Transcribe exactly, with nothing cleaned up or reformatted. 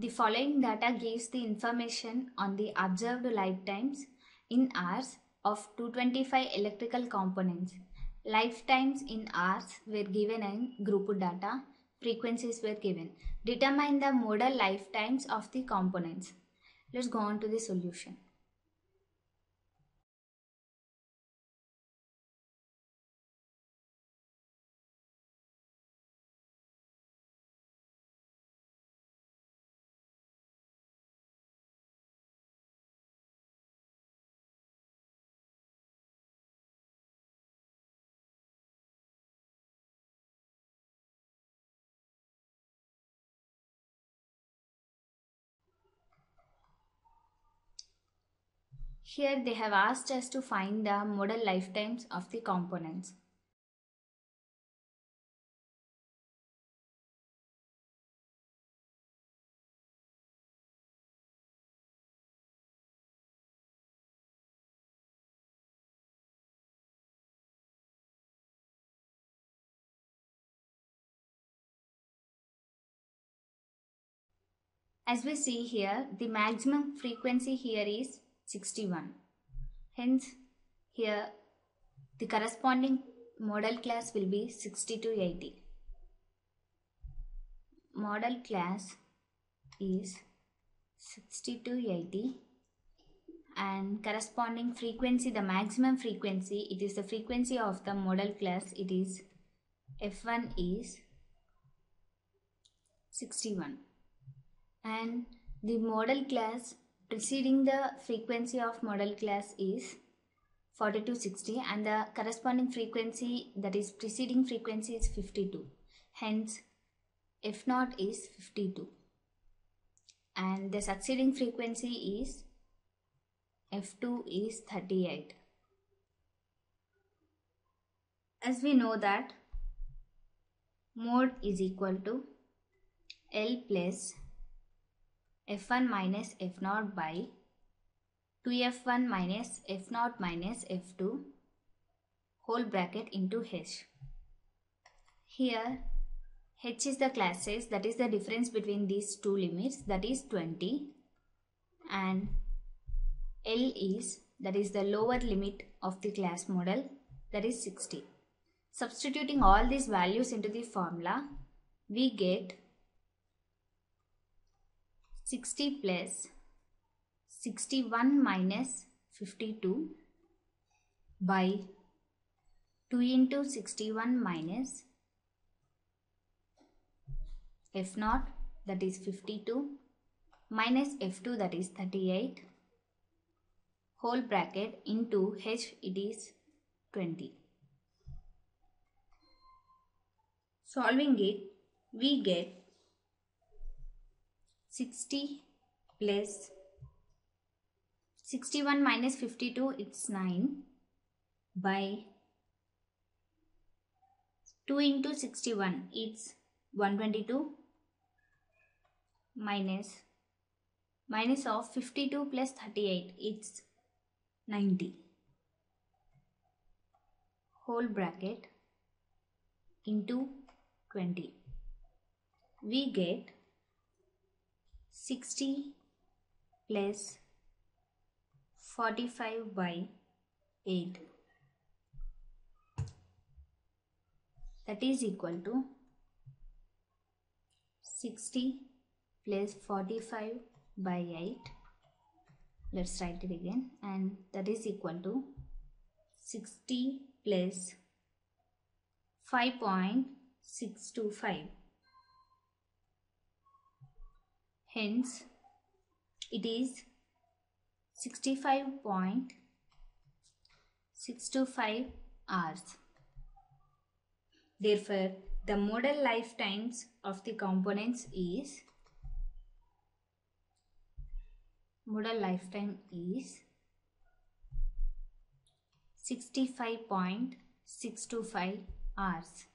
The following data gives the information on the observed lifetimes in hours of two hundred twenty-five electrical components. Lifetimes in hours were given in group data, frequencies were given. Determine the modal lifetimes of the components. Let's go on to the solution. Here they have asked us to find the modal lifetimes of the components. As we see here, the maximum frequency here is sixty-one. Hence, here the corresponding modal class will be sixty to eighty. Modal class is sixty to eighty, and corresponding frequency, the maximum frequency, it is the frequency of the modal class, it is F one is sixty-one, and the modal class preceding the frequency of modal class is forty to sixty, and the corresponding frequency, that is preceding frequency, is fifty-two. Hence F zero is fifty-two and the succeeding frequency is F two is thirty-eight. As we know that mode is equal to L plus F one minus F zero by two F one minus F zero minus F two whole bracket into H. Here H is the class size, that is the difference between these two limits, that is twenty, and L is, that is the lower limit of the class model, that is sixty. Substituting all these values into the formula, we get sixty plus sixty-one minus fifty-two by two into sixty-one minus F zero, that is fifty-two, minus F two, that is thirty-eight, whole bracket into H, it is twenty. Solving it, we get sixty plus sixty-one minus fifty-two, it's nine, by two into sixty-one, it's one hundred twenty-two, minus minus of fifty-two plus thirty-eight, it's ninety, whole bracket into twenty. We get sixty plus forty-five by eight, that is equal to sixty plus forty-five by eight, let's write it again, and that is equal to sixty plus five point six two five. Hence, it is sixty-five point six two five hours. Therefore, the modal lifetimes of the components is, modal lifetime is sixty-five point six two five hours.